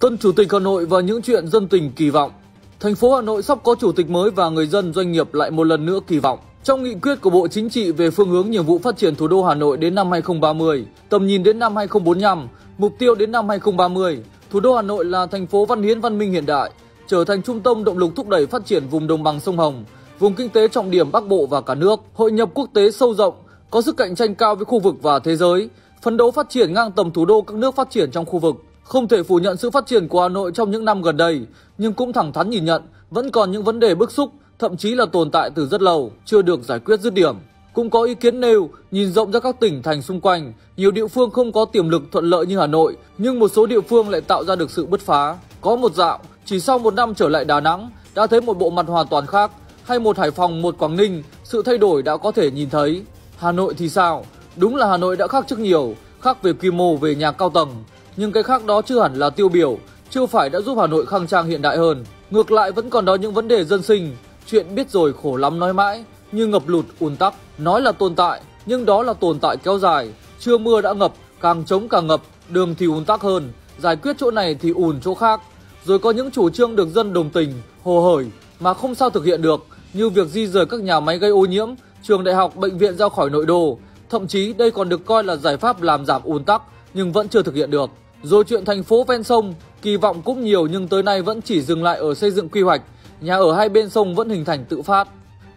Tân Chủ tịch Hà Nội và những chuyện dân tình kỳ vọng. Thành phố Hà Nội sắp có chủ tịch mới và người dân doanh nghiệp lại một lần nữa kỳ vọng. Trong nghị quyết của Bộ Chính trị về phương hướng nhiệm vụ phát triển thủ đô Hà Nội đến năm 2030, tầm nhìn đến năm 2045, mục tiêu đến năm 2030, thủ đô Hà Nội là thành phố văn hiến văn minh hiện đại, trở thành trung tâm động lực thúc đẩy phát triển vùng đồng bằng sông Hồng, vùng kinh tế trọng điểm Bắc Bộ và cả nước, hội nhập quốc tế sâu rộng, có sức cạnh tranh cao với khu vực và thế giới, phấn đấu phát triển ngang tầm thủ đô các nước phát triển trong khu vực. Không thể phủ nhận sự phát triển của Hà Nội trong những năm gần đây, nhưng cũng thẳng thắn nhìn nhận vẫn còn những vấn đề bức xúc, thậm chí là tồn tại từ rất lâu, chưa được giải quyết dứt điểm. Cũng có ý kiến nêu, nhìn rộng ra các tỉnh thành xung quanh, nhiều địa phương không có tiềm lực thuận lợi như Hà Nội, nhưng một số địa phương lại tạo ra được sự bứt phá. Có một dạo, chỉ sau một năm trở lại Đà Nẵng, đã thấy một bộ mặt hoàn toàn khác, hay một Hải Phòng, một Quảng Ninh, sự thay đổi đã có thể nhìn thấy. Hà Nội thì sao? Đúng là Hà Nội đã khác trước nhiều, khác về quy mô, về nhà cao tầng. Nhưng cái khác đó chưa hẳn là tiêu biểu, chưa phải đã giúp Hà Nội khang trang hiện đại hơn. Ngược lại vẫn còn đó những vấn đề dân sinh, chuyện biết rồi khổ lắm nói mãi, như ngập lụt, ùn tắc. Nói là tồn tại, nhưng đó là tồn tại kéo dài, chưa mưa đã ngập, càng trống càng ngập, đường thì ùn tắc hơn, giải quyết chỗ này thì ùn chỗ khác. Rồi có những chủ trương được dân đồng tình, hồ hởi mà không sao thực hiện được, như việc di rời các nhà máy gây ô nhiễm, trường đại học, bệnh viện ra khỏi nội đô. Thậm chí đây còn được coi là giải pháp làm giảm ùn tắc, nhưng vẫn chưa thực hiện được. Rồi chuyện thành phố ven sông, kỳ vọng cũng nhiều nhưng tới nay vẫn chỉ dừng lại ở xây dựng quy hoạch, nhà ở hai bên sông vẫn hình thành tự phát.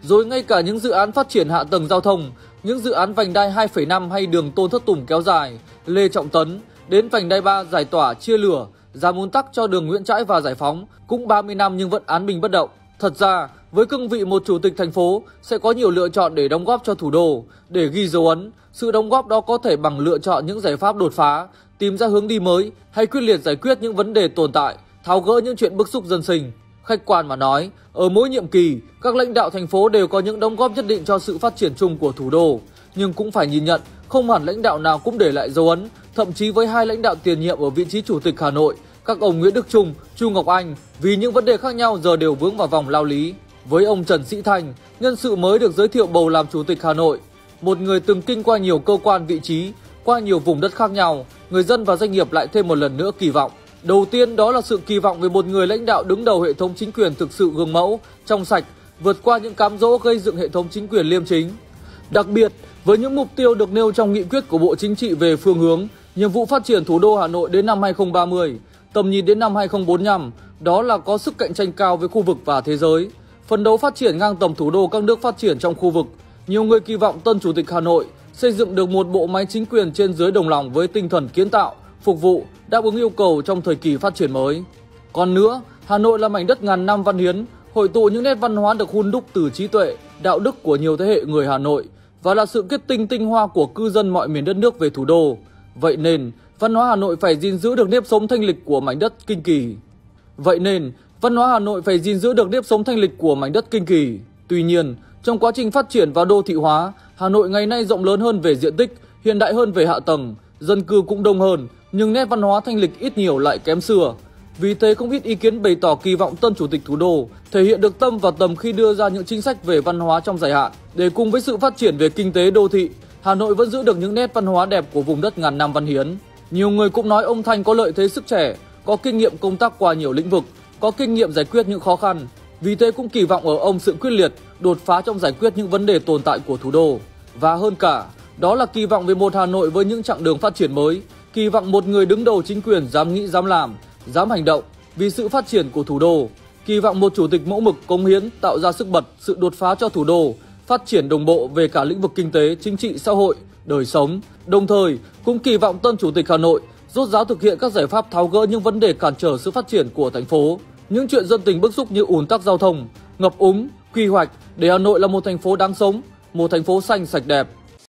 Rồi ngay cả những dự án phát triển hạ tầng giao thông, những dự án vành đai 2,5 hay đường Tôn Thất Tùng kéo dài, Lê Trọng Tấn, đến vành đai 3 giải tỏa chia lửa, giảm ùn tắc cho đường Nguyễn Trãi và Giải Phóng, cũng 30 năm nhưng vẫn án bình bất động. Thật ra, với cương vị một chủ tịch thành phố sẽ có nhiều lựa chọn để đóng góp cho thủ đô, để ghi dấu ấn. Sự đóng góp đó có thể bằng lựa chọn những giải pháp đột phá, tìm ra hướng đi mới hay quyết liệt giải quyết những vấn đề tồn tại, tháo gỡ những chuyện bức xúc dân sinh. Khách quan mà nói, ở mỗi nhiệm kỳ, các lãnh đạo thành phố đều có những đóng góp nhất định cho sự phát triển chung của thủ đô. Nhưng cũng phải nhìn nhận, không hẳn lãnh đạo nào cũng để lại dấu ấn, thậm chí với hai lãnh đạo tiền nhiệm ở vị trí chủ tịch Hà Nội, các ông Nguyễn Đức Trung, Chu Ngọc Anh vì những vấn đề khác nhau giờ đều vướng vào vòng lao lý. Với ông Trần Sỹ Thanh, nhân sự mới được giới thiệu bầu làm chủ tịch Hà Nội, một người từng kinh qua nhiều cơ quan vị trí, qua nhiều vùng đất khác nhau, người dân và doanh nghiệp lại thêm một lần nữa kỳ vọng. Đầu tiên đó là sự kỳ vọng về một người lãnh đạo đứng đầu hệ thống chính quyền thực sự gương mẫu, trong sạch, vượt qua những cám dỗ gây dựng hệ thống chính quyền liêm chính. Đặc biệt, với những mục tiêu được nêu trong nghị quyết của Bộ Chính trị về phương hướng, nhiệm vụ phát triển thủ đô Hà Nội đến năm 2030, tầm nhìn đến năm 2045, đó là có sức cạnh tranh cao với khu vực và thế giới, phấn đấu phát triển ngang tầm thủ đô các nước phát triển trong khu vực. Nhiều người kỳ vọng tân chủ tịch Hà Nội xây dựng được một bộ máy chính quyền trên dưới đồng lòng với tinh thần kiến tạo, phục vụ, đáp ứng yêu cầu trong thời kỳ phát triển mới. Còn nữa, Hà Nội là mảnh đất ngàn năm văn hiến, hội tụ những nét văn hóa được hun đúc từ trí tuệ, đạo đức của nhiều thế hệ người Hà Nội và là sự kết tinh tinh hoa của cư dân mọi miền đất nước về thủ đô. Vậy nên, văn hóa Hà Nội phải gìn giữ được nếp sống thanh lịch của mảnh đất kinh kỳ. Tuy nhiên, trong quá trình phát triển và đô thị hóa, Hà Nội ngày nay rộng lớn hơn về diện tích, hiện đại hơn về hạ tầng, dân cư cũng đông hơn, nhưng nét văn hóa thanh lịch ít nhiều lại kém xưa. Vì thế không ít ý kiến bày tỏ kỳ vọng tân chủ tịch thủ đô thể hiện được tâm và tầm khi đưa ra những chính sách về văn hóa trong dài hạn, để cùng với sự phát triển về kinh tế đô thị, Hà Nội vẫn giữ được những nét văn hóa đẹp của vùng đất ngàn năm văn hiến. Nhiều người cũng nói ông Thanh có lợi thế sức trẻ, có kinh nghiệm công tác qua nhiều lĩnh vực, có kinh nghiệm giải quyết những khó khăn. Vì thế cũng kỳ vọng ở ông sự quyết liệt, đột phá trong giải quyết những vấn đề tồn tại của thủ đô. Và hơn cả, đó là kỳ vọng về một Hà Nội với những chặng đường phát triển mới, kỳ vọng một người đứng đầu chính quyền dám nghĩ, dám làm, dám hành động vì sự phát triển của thủ đô. Kỳ vọng một chủ tịch mẫu mực cống hiến tạo ra sức bật, sự đột phá cho thủ đô, phát triển đồng bộ về cả lĩnh vực kinh tế, chính trị, xã hội, đời sống. Đồng thời, cũng kỳ vọng tân chủ tịch Hà Nội rốt ráo thực hiện các giải pháp tháo gỡ những vấn đề cản trở sự phát triển của thành phố. Những chuyện dân tình bức xúc như ùn tắc giao thông, ngập úng, quy hoạch để Hà Nội là một thành phố đáng sống, một thành phố xanh sạch đẹp.